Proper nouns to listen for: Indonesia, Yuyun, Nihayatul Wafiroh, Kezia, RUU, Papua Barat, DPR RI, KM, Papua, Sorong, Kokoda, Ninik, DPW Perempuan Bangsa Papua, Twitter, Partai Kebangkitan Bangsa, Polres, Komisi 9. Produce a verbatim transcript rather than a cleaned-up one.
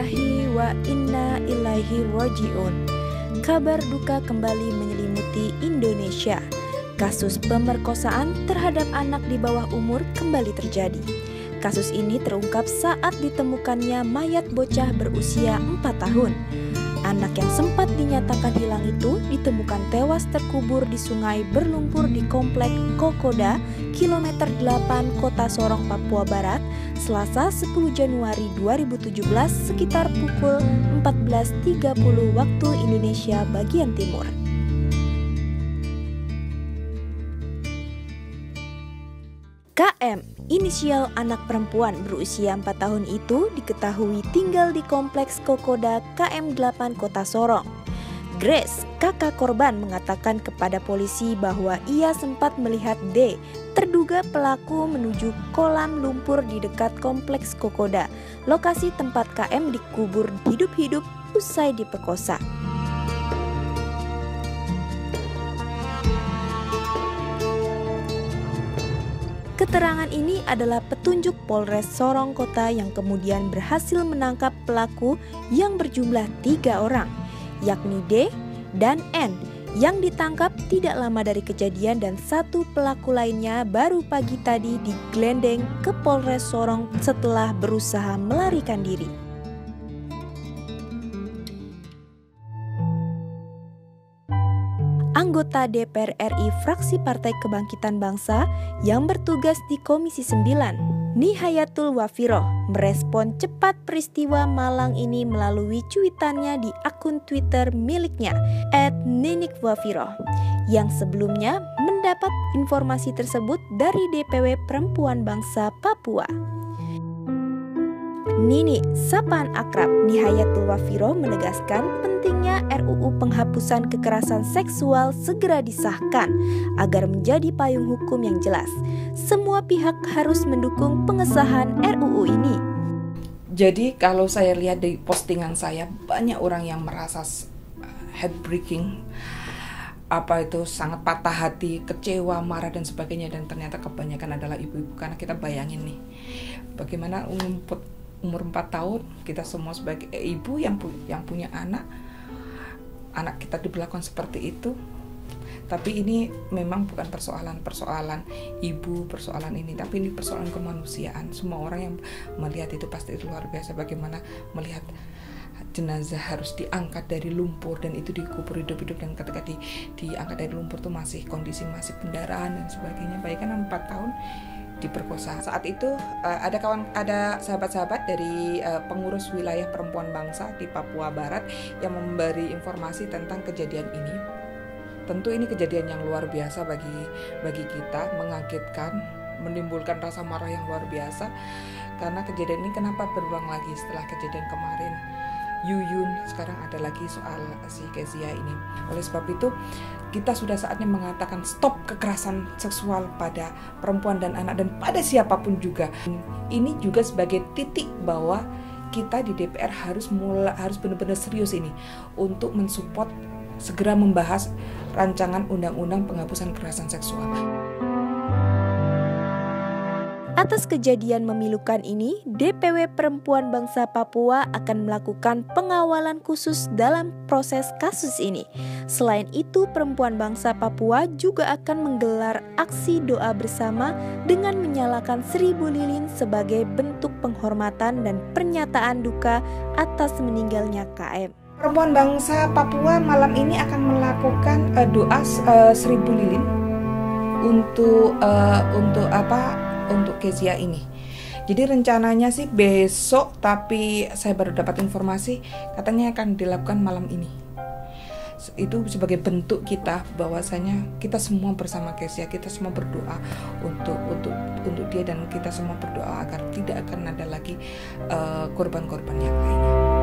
lillahi wa inna ilaihi rajiun. Kabar duka kembali menyelimuti Indonesia. Kasus pemerkosaan terhadap anak di bawah umur kembali terjadi. Kasus ini terungkap saat ditemukannya mayat bocah berusia empat tahun. Anak yang sempat dinyatakan hilang itu ditemukan tewas terkubur di sungai berlumpur di komplek Kokoda, kilometer delapan Kota Sorong, Papua Barat, Selasa sepuluh Januari dua ribu tujuh belas sekitar pukul empat belas tiga puluh waktu Indonesia bagian timur. K M, inisial anak perempuan berusia empat tahun itu diketahui tinggal di kompleks Kokoda K M delapan Kota Sorong. Grace, kakak korban, mengatakan kepada polisi bahwa ia sempat melihat D, terduga pelaku, menuju kolam lumpur di dekat kompleks Kokoda, lokasi tempat K M dikubur hidup-hidup usai diperkosa. Keterangan ini adalah petunjuk Polres Sorong Kota yang kemudian berhasil menangkap pelaku yang berjumlah tiga orang, yakni D dan N, yang ditangkap tidak lama dari kejadian, dan satu pelaku lainnya baru pagi tadi digelendeng ke Polres Sorong setelah berusaha melarikan diri. Anggota D P R R I fraksi Partai Kebangkitan Bangsa yang bertugas di Komisi sembilan, Nihayatul Wafiroh, merespon cepat peristiwa malang ini melalui cuitannya di akun Twitter miliknya et ninik wafiroh, yang sebelumnya mendapat informasi tersebut dari D P W Perempuan Bangsa Papua. Ninik, sapaan akrab Nihayatul Wafiroh, menegaskan pentingnya R U U penghapusan kekerasan seksual segera disahkan agar menjadi payung hukum yang jelas. Semua pihak harus mendukung pengesahan R U U ini. Jadi kalau saya lihat dari postingan saya, banyak orang yang merasa heartbreaking, apa itu, sangat patah hati, kecewa, marah dan sebagainya, dan ternyata kebanyakan adalah ibu-ibu. Karena kita bayangin nih, bagaimana ngumpet umur empat tahun, kita semua sebagai ibu yang pu yang punya anak, anak kita diperlakukan seperti itu. Tapi ini memang bukan persoalan-persoalan ibu, persoalan ini, tapi ini persoalan kemanusiaan. Semua orang yang melihat itu pasti luar biasa, bagaimana melihat jenazah harus diangkat dari lumpur dan itu dikubur hidup-hidup, dan ketika di diangkat dari lumpur itu masih kondisi masih pendarahan dan sebagainya. Bayangkan empat tahun diperkosa. Saat itu ada kawan ada sahabat-sahabat dari pengurus wilayah Perempuan Bangsa di Papua Barat yang memberi informasi tentang kejadian ini. Tentu ini kejadian yang luar biasa bagi bagi kita, mengagetkan, menimbulkan rasa marah yang luar biasa. Karena kejadian ini kenapa berulang lagi setelah kejadian kemarin? Yuyun, sekarang ada lagi soal si Kezia ini. Oleh sebab itu, kita sudah saatnya mengatakan stop kekerasan seksual pada perempuan dan anak, dan pada siapapun juga. Ini juga sebagai titik bahwa kita di D P R harus mulai, harus benar-benar serius ini untuk mensupport segera membahas rancangan undang-undang penghapusan kekerasan seksual. Atas kejadian memilukan ini, D P W Perempuan Bangsa Papua akan melakukan pengawalan khusus dalam proses kasus ini. Selain itu, Perempuan Bangsa Papua juga akan menggelar aksi doa bersama dengan menyalakan seribu lilin sebagai bentuk penghormatan dan pernyataan duka atas meninggalnya K M. Perempuan Bangsa Papua malam ini akan melakukan uh, doa uh, seribu lilin untuk uh, untuk apa? Untuk Kezia ini. Jadi rencananya sih besok, tapi saya baru dapat informasi katanya akan dilakukan malam ini. Itu sebagai bentuk kita bahwasanya kita semua bersama Kezia, kita semua berdoa untuk untuk untuk dia, dan kita semua berdoa agar tidak akan ada lagi uh, korban-korban yang lainnya.